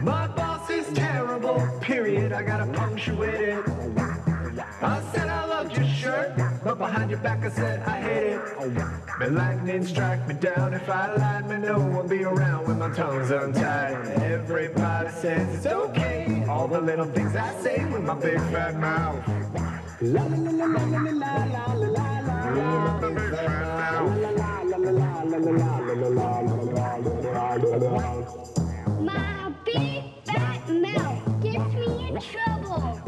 My boss is terrible, period. I gotta punctuate it. I said I loved your shirt, but behind your back I said I hate it. May lightning strike me down if I lied, may no one be around when my tongue's untied. Everybody says it's okay, all the little things I say with my big fat mouth. La la la la la la la la la la la. My big fat mouth gets me in trouble.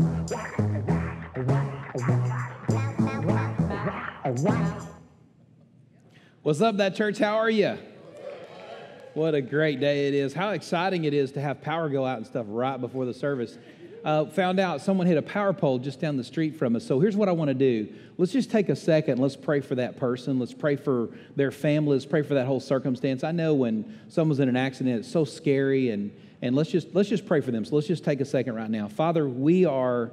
What's up, That Church? How are you? What a great day it is. How exciting it is to have power go out and stuff right before the service. Found out someone hit a power pole just down the street from us. So here's what I want to do. Let's just take a second. Let's pray for that person. Let's pray for their family. Let's pray for that whole circumstance. I know when someone's in an accident, it's so scary, and let's just pray for them. So let's just take a second right now. Father, we're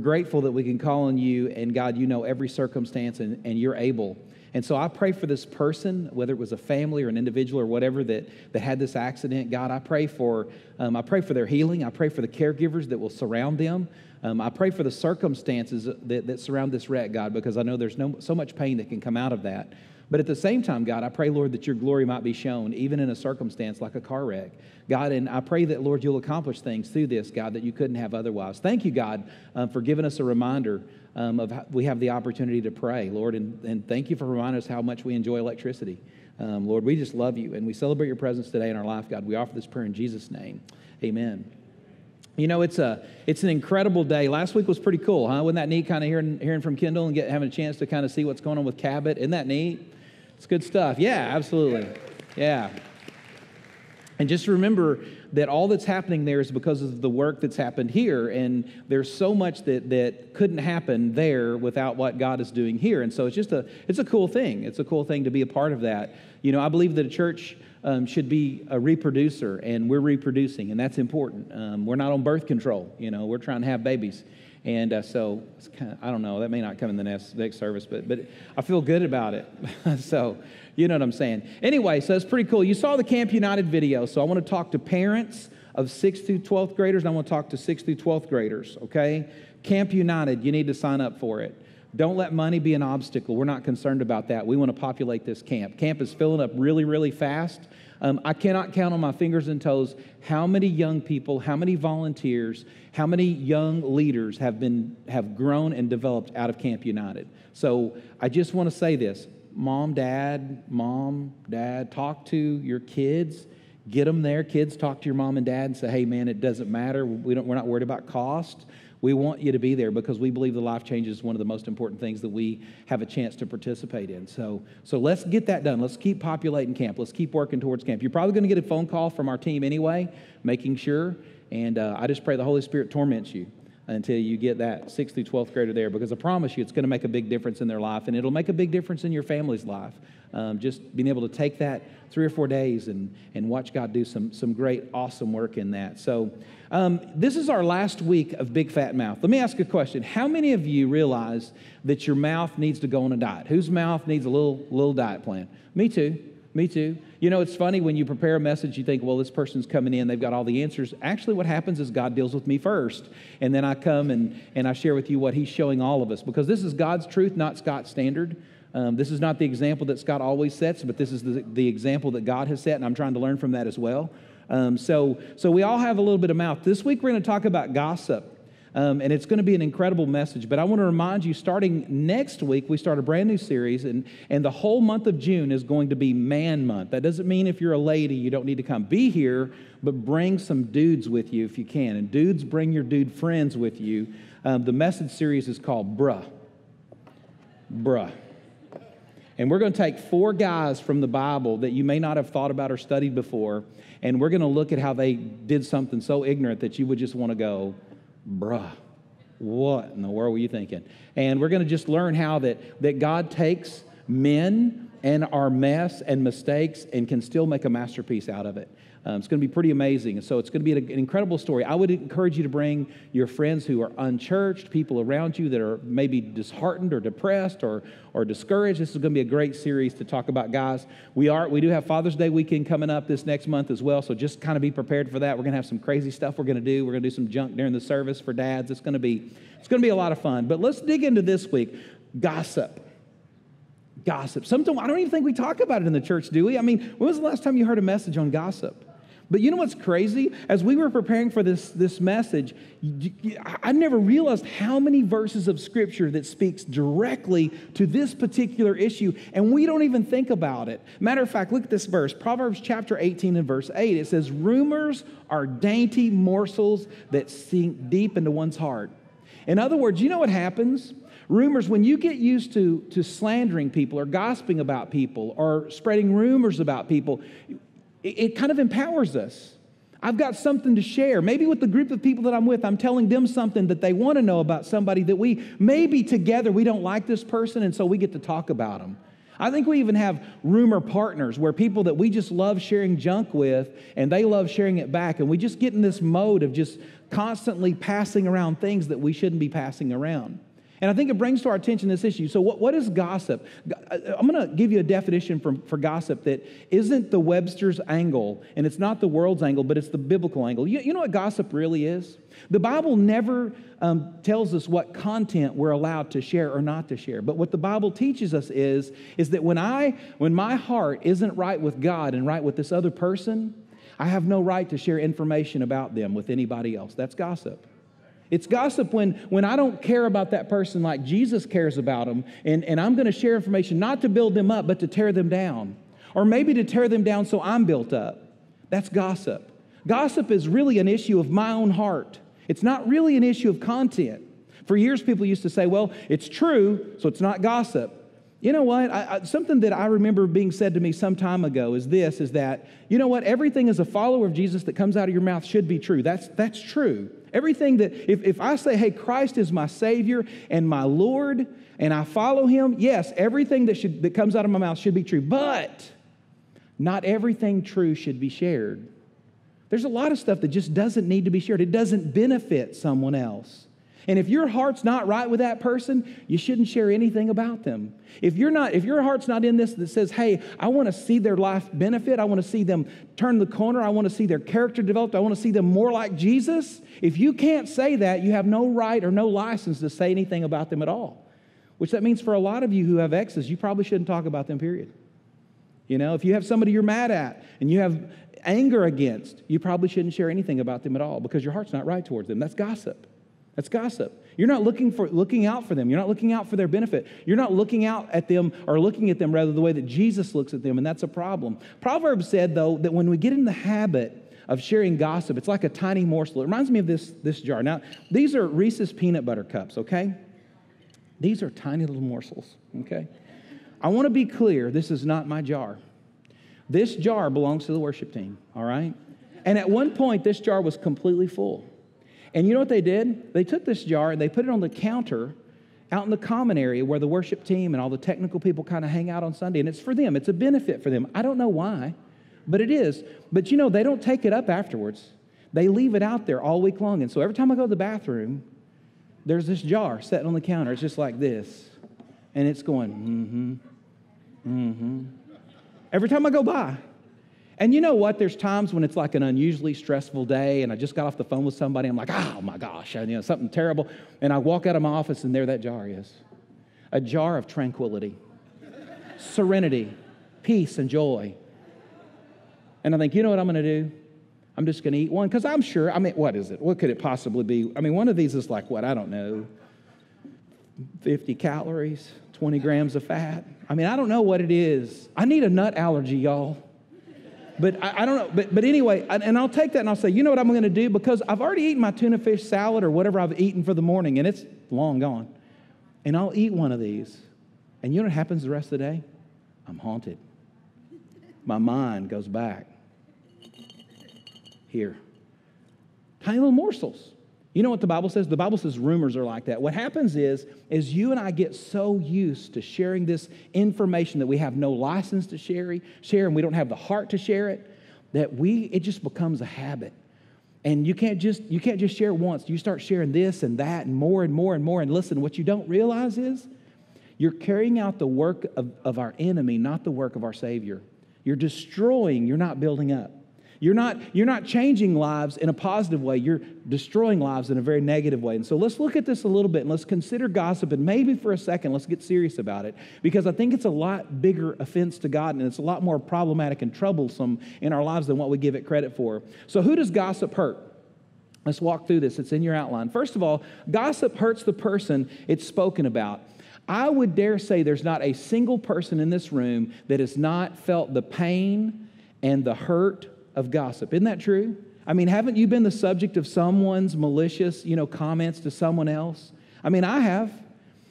grateful that we can call on you, and God, you know every circumstance, and you're able. And so I pray for this person, whether it was a family or an individual or whatever that had this accident. God, I pray for their healing. I pray for the caregivers that will surround them. I pray for the circumstances that surround this wreck, God, because I know there's so much pain that can come out of that. But at the same time, God, I pray, Lord, that your glory might be shown, even in a circumstance like a car wreck. God, and I pray that, Lord, you'll accomplish things through this, God, that you couldn't have otherwise. Thank you, God, for giving us a reminder of how we have the opportunity to pray, Lord, and thank you for reminding us how much we enjoy electricity. Lord, we just love you, and we celebrate your presence today in our life, God. We offer this prayer in Jesus' name. Amen. You know, it's an incredible day. Last week was pretty cool, huh? Wasn't that neat, kind of hearing from Kendall and having a chance to kind of see what's going on with Cabot? Isn't that neat? It's good stuff. Yeah, absolutely. Yeah. And just remember that all that's happening there is because of the work that's happened here, and there's so much that couldn't happen there without what God is doing here. And so it's a cool thing. It's a cool thing to be a part of that. You know, I believe that a church should be a reproducer, and we're reproducing, and that's important. We're not on birth control. You know, we're trying to have babies. And so, it's kind of, I don't know, that may not come in the next service, but I feel good about it. So, you know what I'm saying. Anyway, so it's pretty cool. You saw the Camp United video, so I want to talk to parents of 6th through 12th graders, and I want to talk to 6th through 12th graders, okay? Camp United, you need to sign up for it. Don't let money be an obstacle. We're not concerned about that. We want to populate this camp. Camp is filling up really, really fast. I cannot count on my fingers and toes how many young people, how many volunteers, how many young leaders have grown and developed out of Camp United. So I just want to say this. Mom, Dad, talk to your kids. Get them there. Kids, talk to your mom and dad and say, hey, man, it doesn't matter. We're not worried about cost. We want you to be there because we believe the life change is one of the most important things that we have a chance to participate in. So let's get that done. Let's keep populating camp. Let's keep working towards camp. You're probably going to get a phone call from our team anyway, making sure. And I just pray the Holy Spirit torments you until you get that 6th through 12th grader there, because I promise you it's going to make a big difference in their life, and it'll make a big difference in your family's life. Just being able to take that 3 or 4 days and watch God do some great, awesome work in that. So this is our last week of Big Fat Mouth. Let me ask a question. How many of you realize that your mouth needs to go on a diet? Whose mouth needs a little diet plan? Me too. Me too. You know, it's funny when you prepare a message, you think, well, this person's coming in. They've got all the answers. Actually, what happens is God deals with me first. And then I come and I share with you what he's showing all of us, because this is God's truth, not Scott's standard. This is not the example that Scott always sets, but this is the example that God has set, and I'm trying to learn from that as well. So we all have a little bit of mouth. This week we're going to talk about gossip, and it's going to be an incredible message. But I want to remind you, starting next week, we start a brand new series, and the whole month of June is going to be Man Month. That doesn't mean if you're a lady, you don't need to come be here, but bring some dudes with you if you can. And dudes, bring your dude friends with you. The message series is called Bruh. Bruh. And we're going to take 4 guys from the Bible that you may not have thought about or studied before, and we're going to look at how they did something so ignorant that you would just want to go, bruh, what in the world were you thinking? And we're going to just learn how that God takes men and our mess and mistakes and can still make a masterpiece out of it. It's going to be pretty amazing. So it's going to be an incredible story. I would encourage you to bring your friends who are unchurched, people around you that are maybe disheartened or depressed or discouraged. This is going to be a great series to talk about, guys. We do have Father's Day weekend coming up this next month as well, so just kind of be prepared for that. We're going to have some crazy stuff we're going to do. We're going to do some junk during the service for dads. It's going to be a lot of fun. But let's dig into this week, gossip. Gossip. Sometimes I don't even think we talk about it in the church, do we? I mean, when was the last time you heard a message on gossip? But you know what's crazy? As we were preparing for this message, I never realized how many verses of Scripture that speaks directly to this particular issue, and we don't even think about it. Matter of fact, look at this verse, Proverbs chapter 18 and verse 8. It says, rumors are dainty morsels that sink deep into one's heart. In other words, you know what happens? Rumors, when you get used to slandering people or gossiping about people or spreading rumors about people, it kind of empowers us. I've got something to share. Maybe with the group of people that I'm with, I'm telling them something that they want to know about somebody that we, maybe together we don't like this person, and so we get to talk about them. I think we even have rumor partners where people that we just love sharing junk with, and they love sharing it back, and we just get in this mode of just constantly passing around things that we shouldn't be passing around. And I think it brings to our attention this issue. So what is gossip? I'm going to give you a definition for gossip that isn't the Webster's angle, and it's not the world's angle, but it's the biblical angle. You know what gossip really is? The Bible never tells us what content we're allowed to share or not to share. But what the Bible teaches us is that when my heart isn't right with God and right with this other person, I have no right to share information about them with anybody else. That's gossip. It's gossip when I don't care about that person like Jesus cares about them, and I'm going to share information not to build them up, but to tear them down. Or maybe to tear them down so I'm built up. That's gossip. Gossip is really an issue of my own heart. It's not really an issue of content. For years, people used to say, well, it's true, so it's not gossip. You know what? Something that I remember being said to me some time ago is that, you know what? Everything as a follower of Jesus that comes out of your mouth should be true. That's true. Everything that, if I say, hey, Christ is my Savior and my Lord, and I follow Him, yes, everything that comes out of my mouth should be true, but not everything true should be shared. There's a lot of stuff that just doesn't need to be shared. It doesn't benefit someone else. And if your heart's not right with that person, you shouldn't share anything about them. If your heart's not in this that says, hey, I want to see their life benefit, I want to see them turn the corner, I want to see their character developed, I want to see them more like Jesus, if you can't say that, you have no right or no license to say anything about them at all. Which that means for a lot of you who have exes, you probably shouldn't talk about them, period. You know, if you have somebody you're mad at and you have anger against, you probably shouldn't share anything about them at all because your heart's not right towards them. That's gossip. That's gossip. You're not looking out for them. You're not looking out for their benefit. You're not looking out at them or looking at them, rather, the way that Jesus looks at them, and that's a problem. Proverbs said, though, that when we get in the habit of sharing gossip, it's like a tiny morsel. It reminds me of this jar. Now, these are Reese's peanut butter cups, okay? These are tiny little morsels, okay? I want to be clear, this is not my jar. This jar belongs to the worship team, all right? And at one point, this jar was completely full. And you know what they did? They took this jar and they put it on the counter out in the common area where the worship team and all the technical people kind of hang out on Sunday. And it's for them. It's a benefit for them. I don't know why, but it is. But you know, they don't take it up afterwards. They leave it out there all week long. And so every time I go to the bathroom, there's this jar sitting on the counter. It's just like this. And it's going, every time I go by. And you know what? There's times when it's like an unusually stressful day, and I just got off the phone with somebody. I'm like, oh my gosh, and, you know, something terrible. And I walk out of my office, and there that jar is. A jar of tranquility, serenity, peace, and joy. And I think, you know what I'm going to do? I'm just going to eat one, because I'm sure, I mean, what is it? What could it possibly be? I mean, one of these is like, what? I don't know, 50 calories, 20 grams of fat. I mean, I don't know what it is. I need a nut allergy, y'all. But I don't know, but anyway, and I'll take that and I'll say, you know what I'm going to do? Because I've already eaten my tuna fish salad or whatever I've eaten for the morning, and it's long gone. And I'll eat one of these. And you know what happens the rest of the day? I'm haunted. My mind goes back. Here. Tiny little morsels. You know what the Bible says? The Bible says rumors are like that. What happens is you and I get so used to sharing this information that we have no license to share, and we don't have the heart to share it, that it just becomes a habit. And you can't just share once. You start sharing this and that and more and more and more. And listen, what you don't realize is you're carrying out the work of our enemy, not the work of our Savior. You're destroying, you're not building up. You're not changing lives in a positive way. You're destroying lives in a very negative way. And so let's look at this a little bit and let's consider gossip, and maybe for a second let's get serious about it, because I think it's a lot bigger offense to God, and it's a lot more problematic and troublesome in our lives than what we give it credit for. So who does gossip hurt? Let's walk through this. It's in your outline. First of all, gossip hurts the person it's spoken about. I would dare say there's not a single person in this room that has not felt the pain and the hurt of gossip. Isn't that true? I mean, haven't you been the subject of someone's malicious, comments to someone else? I mean, I have.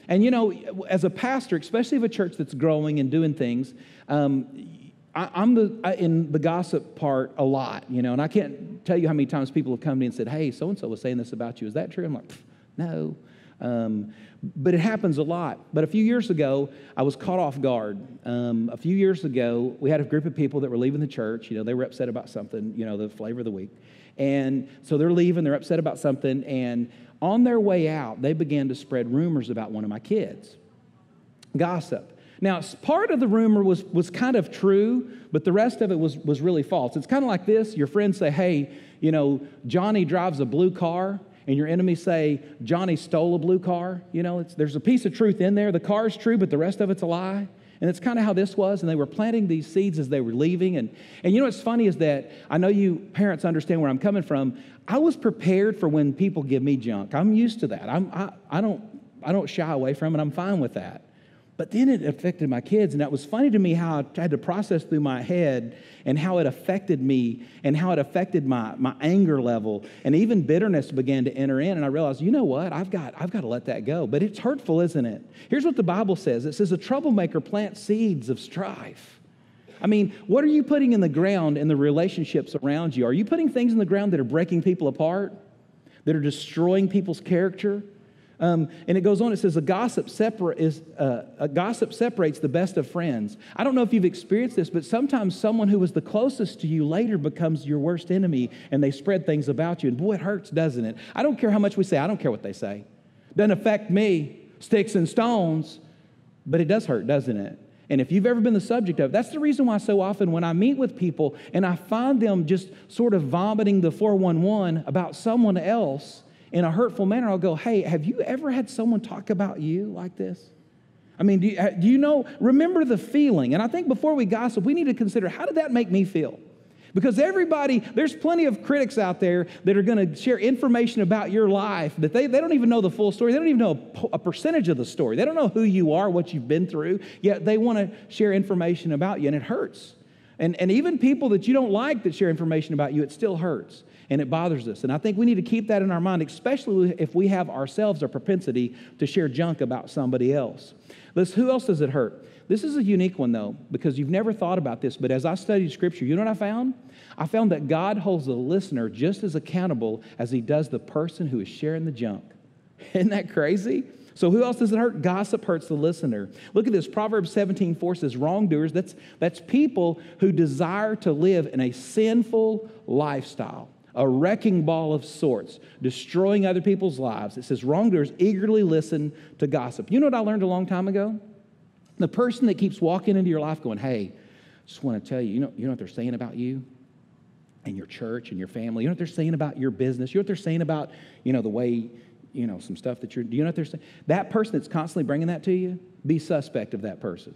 And, as a pastor, especially of a church that's growing and doing things, I'm in the gossip part a lot, and I can't tell you how many times people have come to me and said, hey, so-and-so was saying this about you. Is that true? I'm like, no. But it happens a lot. But a few years ago, I was caught off guard. A few years ago, we had a group of people that were leaving the church. They were upset about something, the flavor of the week. And so they're leaving, they're upset about something. And on their way out, they began to spread rumors about one of my kids. Gossip. Now, part of the rumor was kind of true, but the rest of it was really false. It's kind of like this. Your friends say, hey, Johnny drives a blue car. And your enemies say, Johnny stole a blue car. There's a piece of truth in there. The car's true, but the rest of it's a lie. And it's kind of how this was. And they were planting these seeds as they were leaving. And what's funny is that I know you parents understand where I'm coming from. I was prepared for when people give me junk. I'm used to that. I don't shy away from it. I'm fine with that. But then it affected my kids, and that was funny to me how I had to process through my head and how it affected me and how it affected my anger level, and even bitterness began to enter in, and I realized, I've got to let that go. But it's hurtful, isn't it? Here's what the Bible says. It says a troublemaker plants seeds of strife. I mean, what are you putting in the ground in the relationships around you? Are you putting things in the ground that are breaking people apart, that are destroying people's character? And it goes on. It says, a gossip separates the best of friends. I don't know if you've experienced this, but sometimes someone who was the closest to you later becomes your worst enemy, and they spread things about you. And boy, it hurts, doesn't it? I don't care how much we say. I don't care what they say. Doesn't affect me, sticks and stones, but it does hurt, doesn't it? And if you've ever been the subject of it, that's the reason why so often when I meet with people and I find them just sort of vomiting the 411 about someone else, in a hurtful manner, I'll go, hey, have you ever had someone talk about you like this? I mean, do you know, remember the feeling. And I think before we gossip, we need to consider, how did that make me feel? Because there's plenty of critics out there that are going to share information about your life that they don't even know the full story. They don't even know a percentage of the story. They don't know who you are, what you've been through, yet they want to share information about you, and it hurts. And even people that you don't like that share information about you, it still hurts. And it bothers us. And I think we need to keep that in our mind, especially if we have ourselves a propensity to share junk about somebody else. Who else does it hurt? This is a unique one, though, because you've never thought about this. But as I studied Scripture, you know what I found? I found that God holds the listener just as accountable as he does the person who is sharing the junk. Isn't that crazy? So who else does it hurt? Gossip hurts the listener. Look at this. Proverbs 17:4 says wrongdoers, that's people who desire to live in a sinful lifestyle. A wrecking ball of sorts, destroying other people's lives. It says wrongdoers eagerly listen to gossip. You know what I learned a long time ago? The person that keeps walking into your life going, hey, just want to tell you, you know what they're saying about you and your church and your family? You know what they're saying about your business? You know what they're saying about, the way, some stuff that do you know what they're saying? That person that's constantly bringing that to you, be suspect of that person.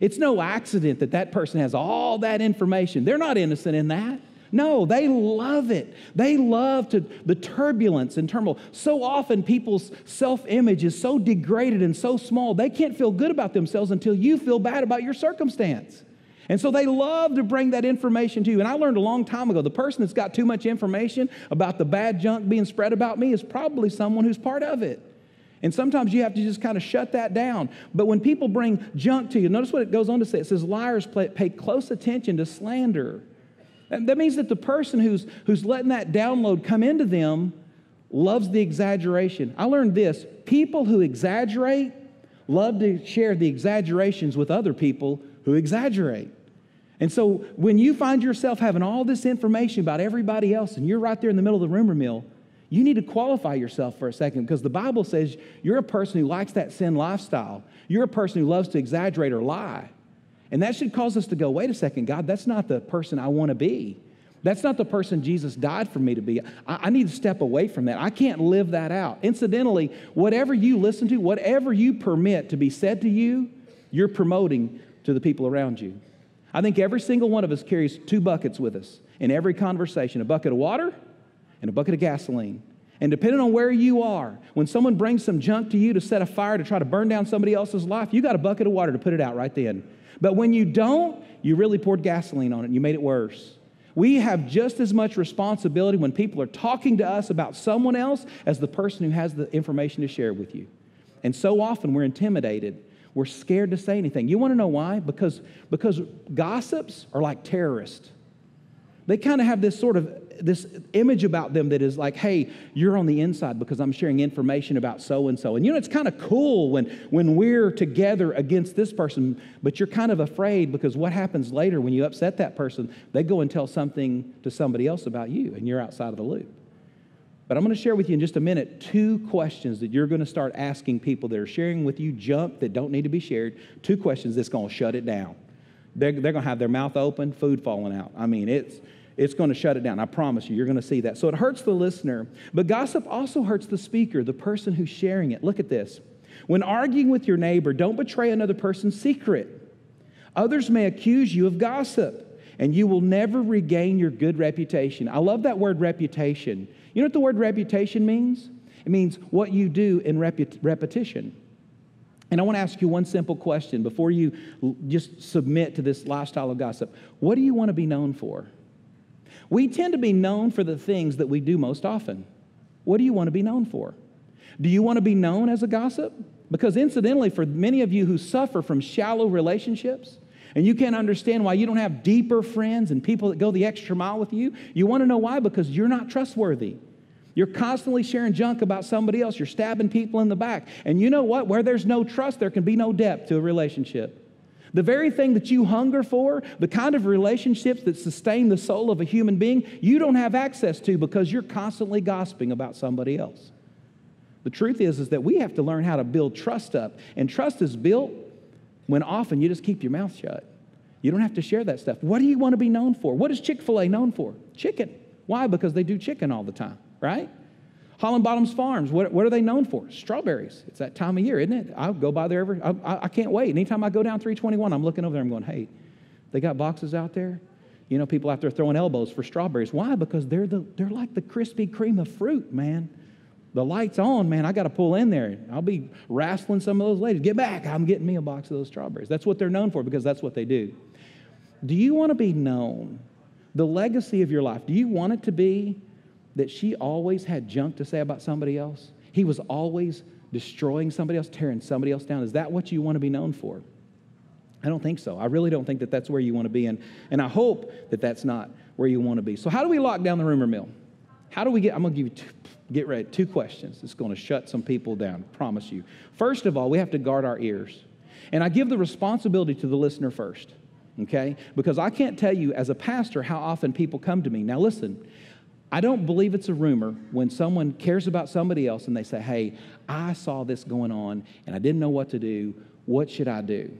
It's no accident that person has all that information. They're not innocent in that. No, they love it. They love the turbulence and turmoil. So often people's self-image is so degraded and so small, they can't feel good about themselves until you feel bad about your circumstance. And so they love to bring that information to you. And I learned a long time ago, the person that's got too much information about the bad junk being spread about me is probably someone who's part of it. And sometimes you have to just kind of shut that down. But when people bring junk to you, notice what it goes on to say. It says liars pay close attention to slander. And that means that the person who's letting that download come into them loves the exaggeration. I learned this. People who exaggerate love to share the exaggerations with other people who exaggerate. And so when you find yourself having all this information about everybody else and you're right there in the middle of the rumor mill, you need to qualify yourself for a second, because the Bible says you're a person who likes that sin lifestyle. You're a person who loves to exaggerate or lie. And that should cause us to go, wait a second, God, that's not the person I want to be. That's not the person Jesus died for me to be. I need to step away from that. I can't live that out. Incidentally, whatever you listen to, whatever you permit to be said to you, you're promoting to the people around you. I think every single one of us carries two buckets with us in every conversation, a bucket of water and a bucket of gasoline. And depending on where you are, when someone brings some junk to you to set a fire to try to burn down somebody else's life, you got a bucket of water to put it out right then. But when you don't, you really poured gasoline on it and you made it worse. We have just as much responsibility when people are talking to us about someone else as the person who has the information to share with you. And so often we're intimidated. We're scared to say anything. You want to know why? Because gossips are like terrorists. They kind of have this sort of this image about them that is like, hey, you're on the inside because I'm sharing information about so-and-so. And you know, it's kind of cool when we're together against this person, but you're kind of afraid because what happens later when you upset that person, they go and tell something to somebody else about you and you're outside of the loop. But I'm going to share with you in just a minute 2 questions that you're going to start asking people that are sharing with you junk that don't need to be shared. 2 questions that's going to shut it down. They're going to have their mouth open, food falling out. I mean, it's going to shut it down. I promise you, you're going to see that. So it hurts the listener. But gossip also hurts the speaker, the person who's sharing it. Look at this. When arguing with your neighbor, don't betray another person's secret. Others may accuse you of gossip, and you will never regain your good reputation. I love that word reputation. You know what the word reputation means? It means what you do in repetition. And I want to ask you one simple question before you just submit to this lifestyle of gossip. What do you want to be known for? We tend to be known for the things that we do most often. What do you want to be known for? Do you want to be known as a gossip? Because incidentally, for many of you who suffer from shallow relationships, and you can't understand why you don't have deeper friends and people that go the extra mile with you. You want to know why? Because you're not trustworthy. You're constantly sharing junk about somebody else. You're stabbing people in the back. And you know what? Where there's no trust, there can be no depth to a relationship. The very thing that you hunger for, the kind of relationships that sustain the soul of a human being, you don't have access to because you're constantly gossiping about somebody else. The truth is that we have to learn how to build trust up. And trust is built when often you just keep your mouth shut. You don't have to share that stuff. What do you want to be known for? What is Chick-fil-A known for? Chicken. Why? Because they do chicken all the time, right? Holland Bottoms Farms, what are they known for? Strawberries. It's that time of year, isn't it? I'll go by there I can't wait. Anytime I go down 321, I'm looking over there, I'm going, hey, they got boxes out there? You know, people out there throwing elbows for strawberries. Why? Because they're like the Krispy Kreme of fruit, man. The light's on, man. I got to pull in there. I'll be wrestling some of those ladies. Get back. I'm getting me a box of those strawberries. That's what they're known for because that's what they do. Do you want to be known? The legacy of your life, do you want it to be that she always had junk to say about somebody else? He was always destroying somebody else, tearing somebody else down. Is that what you want to be known for? I don't think so. I really don't think that that's where you want to be. And I hope that that's not where you want to be. So how do we lock down the rumor mill? How do we get, I'm going to give you get ready, 2 questions. It's going to shut some people down, I promise you. First of all, we have to guard our ears. And I give the responsibility to the listener first, okay? Because I can't tell you as a pastor how often people come to me. Now listen, I don't believe it's a rumor when someone cares about somebody else and they say, hey, I saw this going on and I didn't know what to do. What should I do?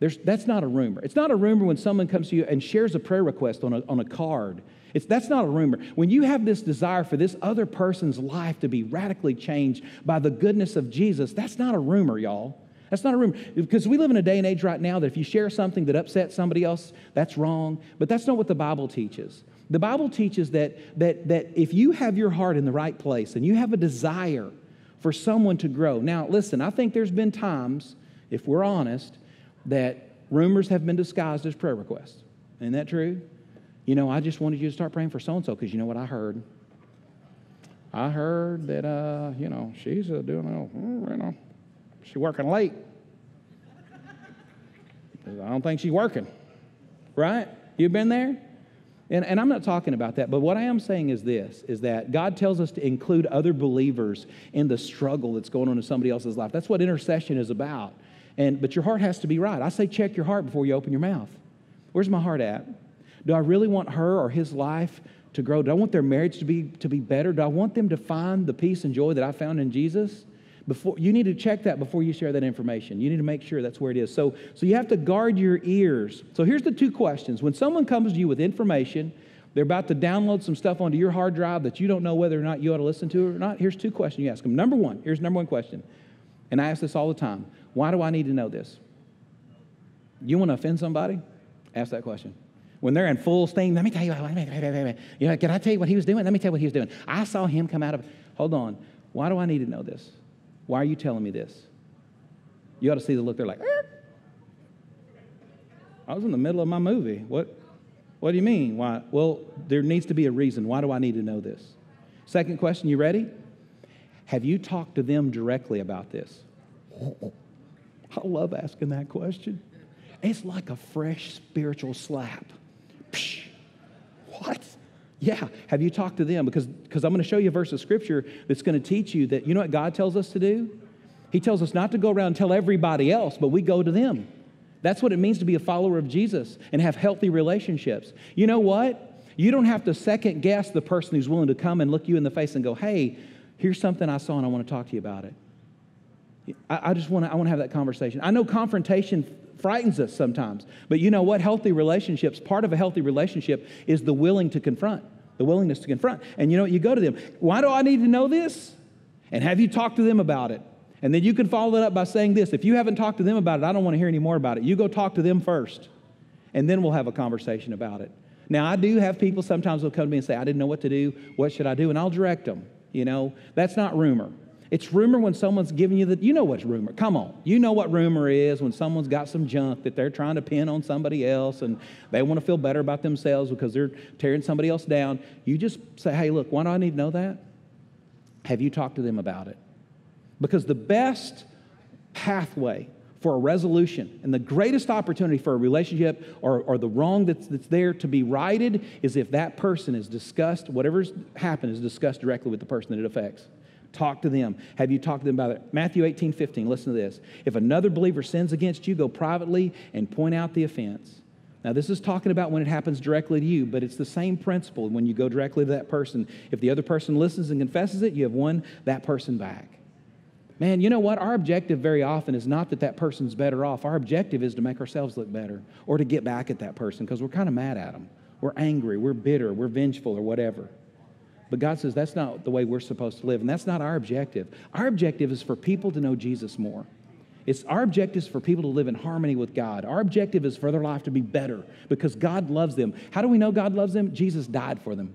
That's not a rumor. It's not a rumor when someone comes to you and shares a prayer request on a card. That's not a rumor. When you have this desire for this other person's life to be radically changed by the goodness of Jesus, that's not a rumor, y'all. That's not a rumor. Because we live in a day and age right now that if you share something that upsets somebody else, that's wrong. But that's not what the Bible teaches. The Bible teaches that if you have your heart in the right place and you have a desire for someone to grow. Now, listen, I think there's been times, if we're honest, that rumors have been disguised as prayer requests. Isn't that true? You know, I just wanted you to start praying for so-and-so because you know what I heard? I heard that, you know, she's doing, you know, she's working late. I don't think she's working, right? You've been there? And I'm not talking about that, but what I am saying is this, is that God tells us to include other believers in the struggle that's going on in somebody else's life. That's what intercession is about. But your heart has to be right. I say check your heart before you open your mouth. Where's my heart at? Do I really want her or his life to grow? Do I want their marriage to be better? Do I want them to find the peace and joy that I found in Jesus? Before, you need to check that before you share that information. You need to make sure that's where it is. So you have to guard your ears. So here's the two questions. When someone comes to you with information, they're about to download some stuff onto your hard drive that you don't know whether or not you ought to listen to or not. Here's two questions you ask them. Number one question, and I ask this all the time. Why do I need to know this? You want to offend somebody? Ask that question. When they're in full steam, let me tell you what, you know, can I tell you what he was doing? Let me tell you what he was doing. I saw him come out of, hold on. Why do I need to know this? Why are you telling me this? You ought to see the look. They're like, eh. I was in the middle of my movie. What do you mean? Why? Well, there needs to be a reason. Why do I need to know this? Second question, you ready? Have you talked to them directly about this? I love asking that question. It's like a fresh spiritual slap. Psh, what? Yeah, have you talked to them? Because I'm going to show you a verse of Scripture that's going to teach you that, you know what God tells us to do? He tells us not to go around and tell everybody else, but we go to them. That's what it means to be a follower of Jesus and have healthy relationships. You know what? You don't have to second guess the person who's willing to come and look you in the face and go, hey, here's something I saw and I want to talk to you about it. I want to have that conversation. I know confrontation frightens us sometimes. But you know what? Healthy relationships, part of a healthy relationship is the willingness to confront. And you know what? You go to them. Why do I need to know this? And have you talked to them about it? And then you can follow it up by saying this. If you haven't talked to them about it, I don't want to hear any more about it. You go talk to them first, and then we'll have a conversation about it. Now, I do have people sometimes will come to me and say, I didn't know what to do. What should I do? And I'll direct them. You know, that's not rumor. It's rumor when someone's giving you the, you know what's rumor. Come on. You know what rumor is when someone's got some junk that they're trying to pin on somebody else and they want to feel better about themselves because they're tearing somebody else down. You just say, hey, look, why do I need to know that? Have you talked to them about it? Because the best pathway for a resolution and the greatest opportunity for a relationship or the wrong that's there to be righted is if that person is discussed, whatever's happened is discussed directly with the person that it affects. Talk to them. Have you talked to them about it? Matthew 18:15, listen to this. If another believer sins against you, go privately and point out the offense. Now, this is talking about when it happens directly to you, but it's the same principle when you go directly to that person. If the other person listens and confesses it, you have won that person back. Man, you know what? Our objective very often is not that that person's better off. Our objective is to make ourselves look better or to get back at that person because we're kind of mad at them. We're angry. We're bitter. We're vengeful or whatever. But God says that's not the way we're supposed to live, and that's not our objective. Our objective is for people to know Jesus more. Our objective is for people to live in harmony with God. Our objective is for their life to be better because God loves them. How do we know God loves them? Jesus died for them.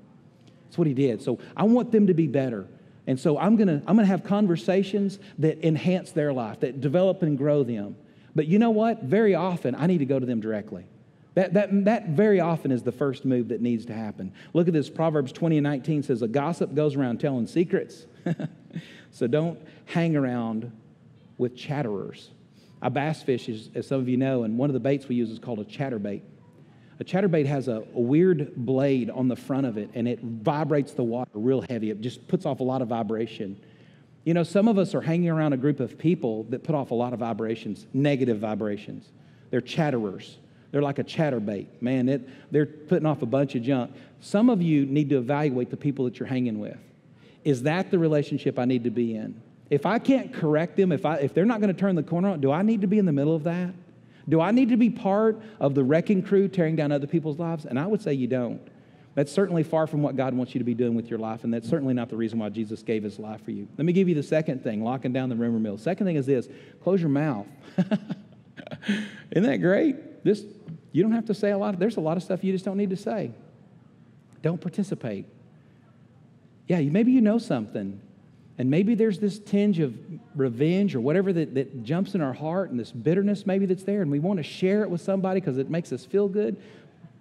That's what he did. So I want them to be better. And so I'm gonna have conversations that enhance their life, that develop and grow them. But you know what? Very often, I need to go to them directly. That very often is the first move that needs to happen. Look at this. Proverbs 20:19 says, a gossip goes around telling secrets. So don't hang around with chatterers. I bass fish, as some of you know, and one of the baits we use is called a chatterbait. A chatterbait has a weird blade on the front of it, and it vibrates the water real heavy. It just puts off a lot of vibration. You know, some of us are hanging around a group of people that put off a lot of vibrations, negative vibrations. They're chatterers. They're like a chatterbait. Man, they're putting off a bunch of junk. Some of you need to evaluate the people that you're hanging with. Is that the relationship I need to be in? If I can't correct them, if they're not going to turn the corner, do I need to be in the middle of that? Do I need to be part of the wrecking crew tearing down other people's lives? And I would say you don't. That's certainly far from what God wants you to be doing with your life, and that's certainly not the reason why Jesus gave his life for you. Let me give you the second thing, locking down the rumor mill. Second thing is this, close your mouth. Isn't that great? You don't have to say a lot. There's a lot of stuff you just don't need to say. Don't participate. Yeah, maybe you know something, and maybe there's this tinge of revenge or whatever that jumps in our heart and this bitterness maybe that's there, and we want to share it with somebody because it makes us feel good,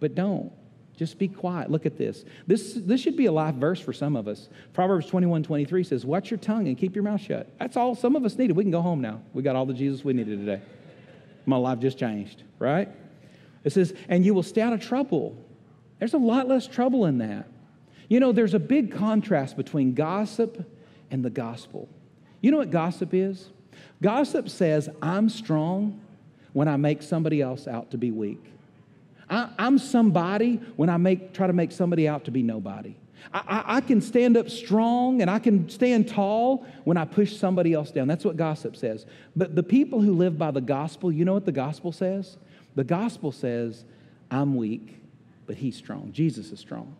but don't. Just be quiet. Look at this. This should be a life verse for some of us. Proverbs 21:23 says, watch your tongue and keep your mouth shut. That's all some of us needed. We can go home now. We got all the Jesus we needed today. My life just changed, right? It says, and you will stay out of trouble. There's a lot less trouble in that. You know, there's a big contrast between gossip and the gospel. You know what gossip is? Gossip says, I'm strong when I make somebody else out to be weak. I'm somebody when I try to make somebody out to be nobody. I can stand up strong and I can stand tall when I push somebody else down. That's what gossip says. But the people who live by the gospel, you know what the gospel says? The gospel says, I'm weak, but he's strong. Jesus is strong.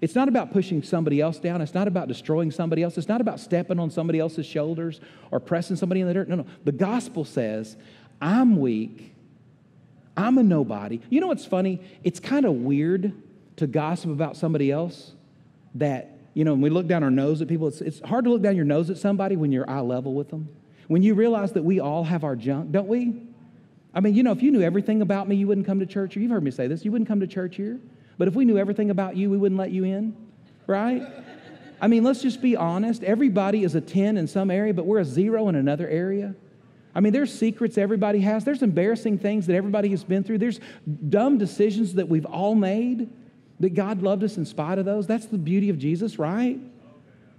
It's not about pushing somebody else down. It's not about destroying somebody else. It's not about stepping on somebody else's shoulders or pressing somebody in the dirt. No. The gospel says, I'm weak. I'm a nobody. You know what's funny? It's kind of weird to gossip about somebody else. That, you know, when we look down our nose at people, it's hard to look down your nose at somebody when you're eye level with them. When you realize that we all have our junk, don't we? I mean, you know, if you knew everything about me, you wouldn't come to church here. You've heard me say this. You wouldn't come to church here. But if we knew everything about you, we wouldn't let you in, right? I mean, let's just be honest. Everybody is a 10 in some area, but we're a 0 in another area. I mean, there's secrets everybody has. There's embarrassing things that everybody has been through. There's dumb decisions that we've all made. That God loved us in spite of those. That's the beauty of Jesus, right?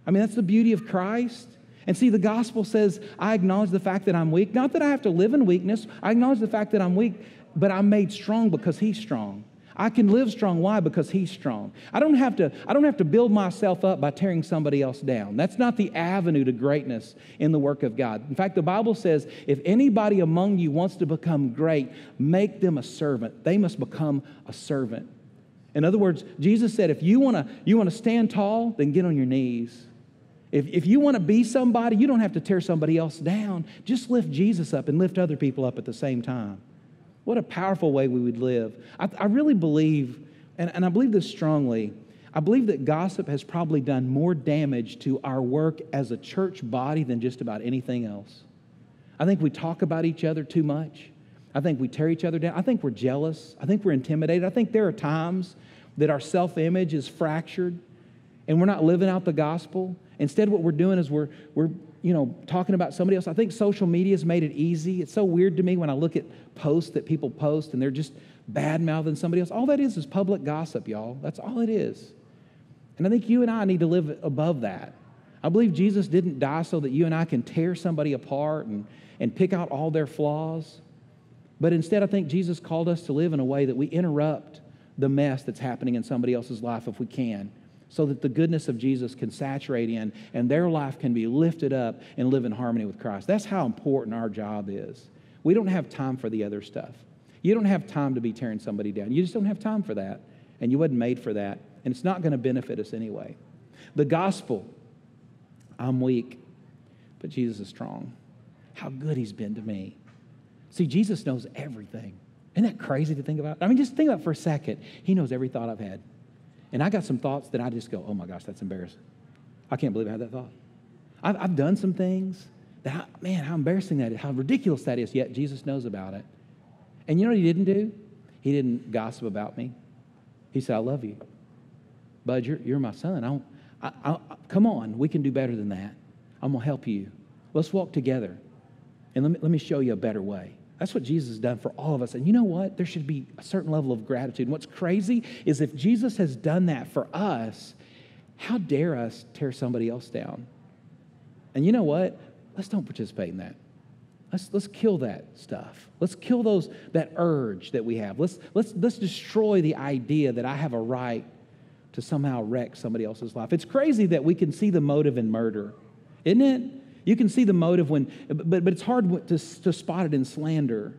I mean, that's the beauty of Christ. And see, the gospel says, I acknowledge the fact that I'm weak. Not that I have to live in weakness. I acknowledge the fact that I'm weak, but I'm made strong because he's strong. I can live strong. Why? Because he's strong. I don't have to build myself up by tearing somebody else down. That's not the avenue to greatness in the work of God. In fact, the Bible says, if anybody among you wants to become great, make them a servant. They must become a servant. In other words, Jesus said, if you want to stand tall, then get on your knees. If you want to be somebody, you don't have to tear somebody else down. Just lift Jesus up and lift other people up at the same time. What a powerful way we would live. I really believe, and I believe this strongly, I believe that gossip has probably done more damage to our work as a church body than just about anything else. I think we talk about each other too much. I think we tear each other down. I think we're jealous. I think we're intimidated. I think there are times that our self-image is fractured and we're not living out the gospel. Instead, what we're doing is we're talking about somebody else. I think social media has made it easy. It's so weird to me when I look at posts that people post and they're just bad-mouthing somebody else. All that is public gossip, y'all. That's all it is. And I think you and I need to live above that. I believe Jesus didn't die so that you and I can tear somebody apart and pick out all their flaws. But instead, I think Jesus called us to live in a way that we interrupt the mess that's happening in somebody else's life if we can, so that the goodness of Jesus can saturate in and their life can be lifted up and live in harmony with Christ. That's how important our job is. We don't have time for the other stuff. You don't have time to be tearing somebody down. You just don't have time for that, and you wasn't made for that, and it's not going to benefit us anyway. The gospel, I'm weak, but Jesus is strong. How good he's been to me. See, Jesus knows everything. Isn't that crazy to think about? I mean, just think about it for a second. He knows every thought I've had. And I got some thoughts that I just go, oh my gosh, that's embarrassing. I can't believe I had that thought. I've done some things that, man, how embarrassing that is, how ridiculous that is, yet Jesus knows about it. And you know what he didn't do? He didn't gossip about me. He said, I love you. Bud, you're my son. Come on, we can do better than that. I'm going to help you. Let's walk together. And let me show you a better way. That's what Jesus has done for all of us. And you know what? There should be a certain level of gratitude. And what's crazy is if Jesus has done that for us, how dare us tear somebody else down? And you know what? Let's don't participate in that. Let's kill that stuff. Let's kill that urge that we have. Let's destroy the idea that I have a right to somehow wreck somebody else's life. It's crazy that we can see the motive in murder, isn't it? You can see the motive but it's hard to spot it in slander.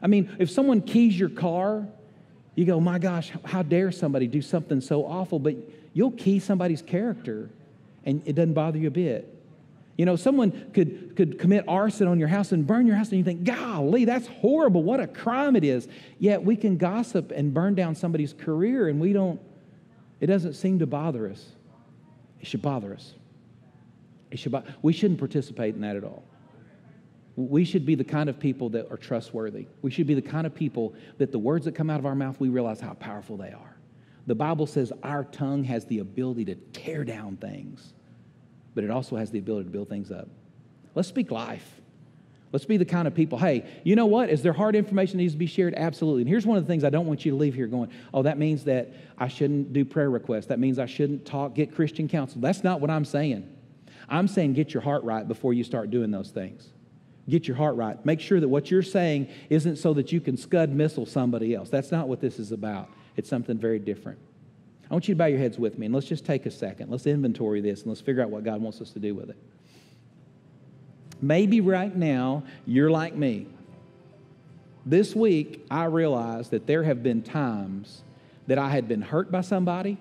I mean, if someone keys your car, you go, my gosh, how dare somebody do something so awful? But you'll key somebody's character, and it doesn't bother you a bit. You know, someone could commit arson on your house and burn your house, and you think, golly, that's horrible. What a crime it is. Yet we can gossip and burn down somebody's career, and it doesn't seem to bother us. It should bother us. We shouldn't participate in that at all. We should be the kind of people that are trustworthy. We should be the kind of people that the words that come out of our mouth, we realize how powerful they are. The Bible says our tongue has the ability to tear down things, but it also has the ability to build things up. Let's speak life. Let's be the kind of people, hey, you know what? Is there hard information that needs to be shared? Absolutely. And here's one of the things I don't want you to leave here going, oh, that means that I shouldn't do prayer requests. That means I shouldn't get Christian counsel. That's not what I'm saying. I'm saying get your heart right before you start doing those things. Get your heart right. Make sure that what you're saying isn't so that you can scud missile somebody else. That's not what this is about. It's something very different. I want you to bow your heads with me, and let's just take a second. Let's inventory this, and let's figure out what God wants us to do with it. Maybe right now, you're like me. This week, I realized that there have been times that I had been hurt by somebody,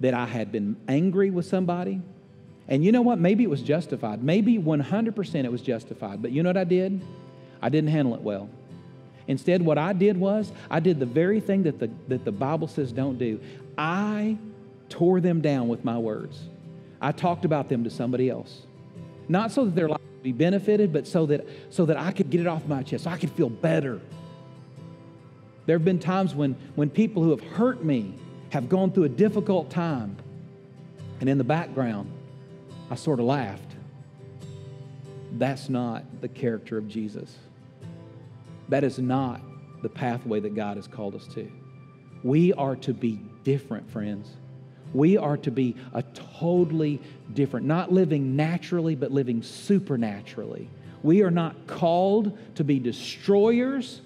that I had been angry with somebody. And you know what? Maybe it was justified. Maybe 100% it was justified. But you know what I did? I didn't handle it well. Instead, what I did was, I did the very thing that the Bible says don't do. I tore them down with my words. I talked about them to somebody else. Not so that their life would be benefited, but so that I could get it off my chest, so I could feel better. There have been times when people who have hurt me have gone through a difficult time, and in the background, I sort of laughed. That's not the character of Jesus. That is not the pathway that God has called us to. We are to be different, friends. We are to be a totally different, not living naturally, but living supernaturally. We are not called to be destroyers,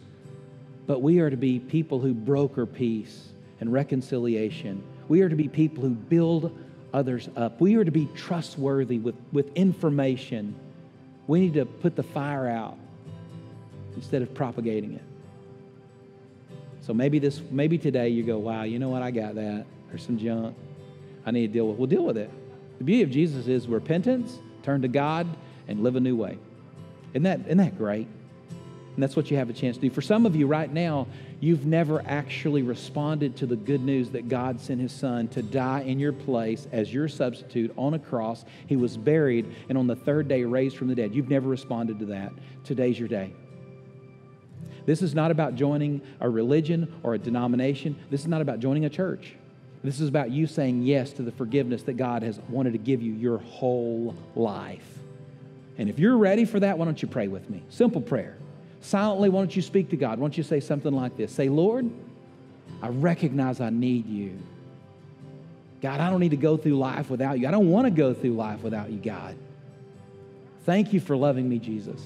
but we are to be people who broker peace and reconciliation. We are to be people who build others up. We are to be trustworthy with information. We need to put the fire out instead of propagating it. So maybe today you go, wow, you know what? I got that. There's some junk I need to deal with. We'll deal with it. The beauty of Jesus is repentance, turn to God, and live a new way. Isn't that great? And that's what you have a chance to do. For some of you right now, you've never actually responded to the good news that God sent His Son to die in your place as your substitute on a cross. He was buried, and on the third day raised from the dead. You've never responded to that. Today's your day. This is not about joining a religion or a denomination. This is not about joining a church. This is about you saying yes to the forgiveness that God has wanted to give you your whole life. And if you're ready for that, why don't you pray with me? Simple prayer. Silently, why don't you speak to God? Why don't you say something like this? Say, Lord, I recognize I need you. God, I don't need to go through life without you. I don't want to go through life without you, God. Thank you for loving me, Jesus.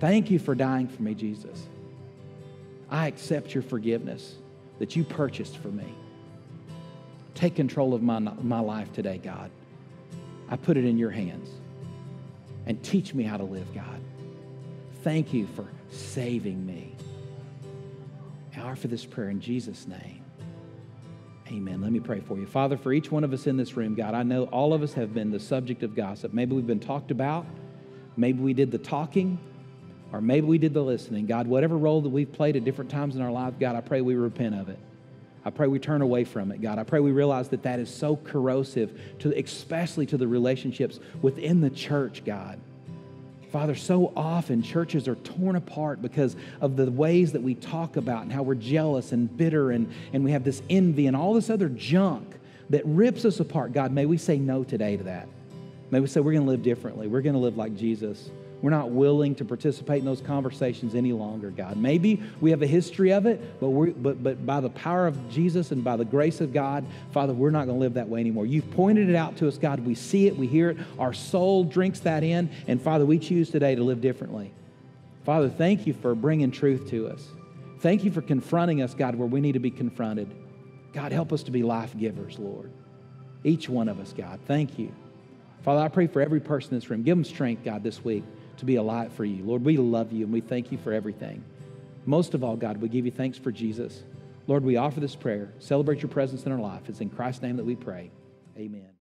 Thank you for dying for me, Jesus. I accept your forgiveness that you purchased for me. Take control of my life today, God. I put it in your hands. And teach me how to live, God. Thank you for saving me. I offer this prayer in Jesus' name. Amen. Let me pray for you. Father, for each one of us in this room, God, I know all of us have been the subject of gossip. Maybe we've been talked about. Maybe we did the talking. Or maybe we did the listening. God, whatever role that we've played at different times in our life, God, I pray we repent of it. I pray we turn away from it, God. I pray we realize that that is so corrosive, especially to the relationships within the church, God. Father, so often churches are torn apart because of the ways that we talk about and how we're jealous and bitter and we have this envy and all this other junk that rips us apart. God, may we say no today to that. May we say we're going to live differently. We're going to live like Jesus. We're not willing to participate in those conversations any longer, God. Maybe we have a history of it, but by the power of Jesus and by the grace of God, Father, we're not going to live that way anymore. You've pointed it out to us, God. We see it. We hear it. Our soul drinks that in. And, Father, we choose today to live differently. Father, thank you for bringing truth to us. Thank you for confronting us, God, where we need to be confronted. God, help us to be life givers, Lord. Each one of us, God. Thank you. Father, I pray for every person in this room. Give them strength, God, this week, to be a light for you. Lord, we love you and we thank you for everything. Most of all, God, we give you thanks for Jesus. Lord, we offer this prayer. Celebrate your presence in our life. It's in Christ's name that we pray. Amen.